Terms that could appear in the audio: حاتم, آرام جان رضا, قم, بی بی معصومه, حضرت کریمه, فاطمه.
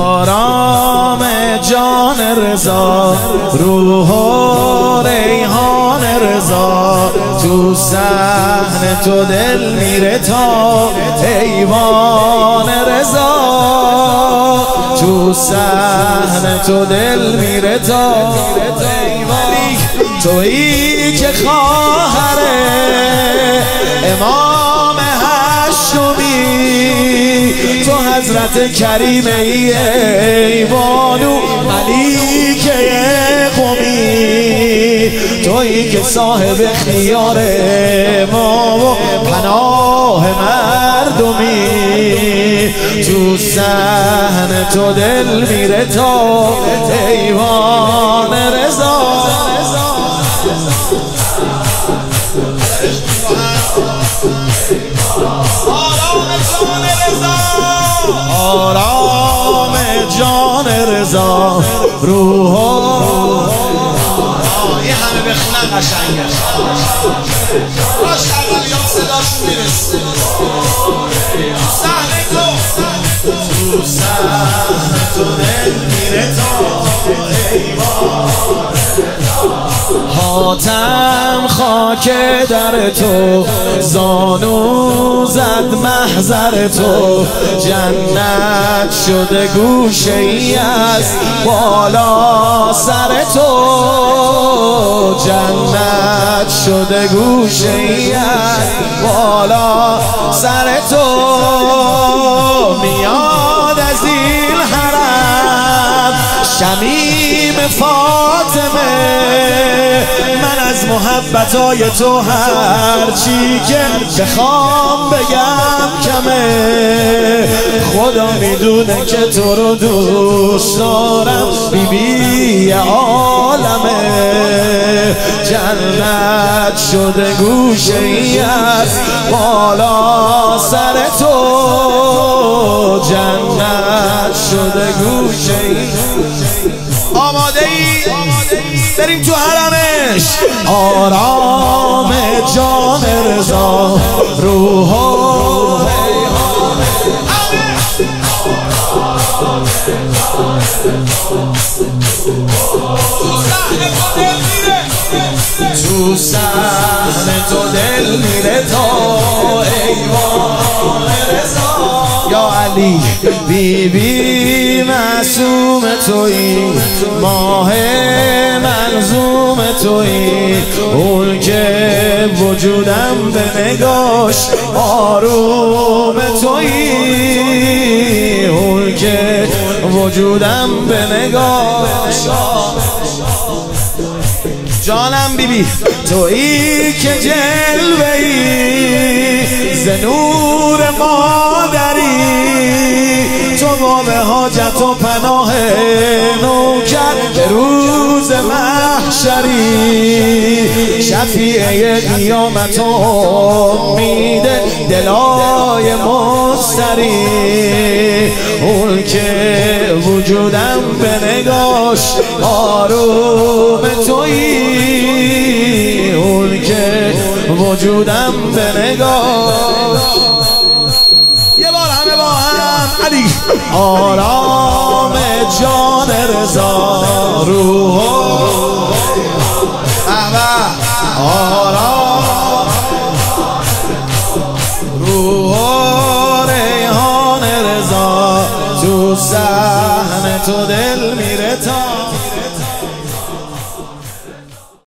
آرام جان رضا، روح و ریحان رضا، تو صحن تو دل میره تا ایوان رضا، تو صحن تو دل میره تا ایوان. تویی که خواهر امام هاشمی، تو حضرت کریمه ای بانو علی که قمی، تویی که صاحب اختیار ما و پناه مردمی، تو صحن تو دل میره تا ایوان رضا. آرام جان رضا، روح این همه بخونن قشنگه، باش اول یاد صداشون میرسه. صحنه تو صحنه تو دل میره تا ایوان. حاتم خاک در تو، زانو زد محضر تو، جنت شده گوشه ای از بالا سر تو، جنت شده گوشه ای از بالا سر تو. میاد از این حرم شمیم فاطمه، من از محبتای تو هرچی که بخوام بگم کمه، خدا میدونه که تو رو دوست دارم بیبی عالمه، جنت شده گوشه ای از بالا سر تو، جنت شده گوشه ای. آماده ای؟ بریم تو حرمش. آرام جان رضا، روح و ریحان تو صحن تو دل میره تا ایوان رضا. یا علی بی بی معصوم تویی، ماه منظوم تویی، اون که وجودم به نگاش آروم تویی، اون که وجودم به نگاش جانم بی بی. تویی که جلوه ای ز نور مادری، تو باب حاجت و پناه نوکر به روز محشری، شفیعه قیامت و امید دلای مستری، اون که وجودم به نگاش آروم تویی، اون که وجودم به نگاش. یه بار همه با هم علی. آرام جان رضا، روح آرام روح ریحان رضا، تو صحن تو دل میره تا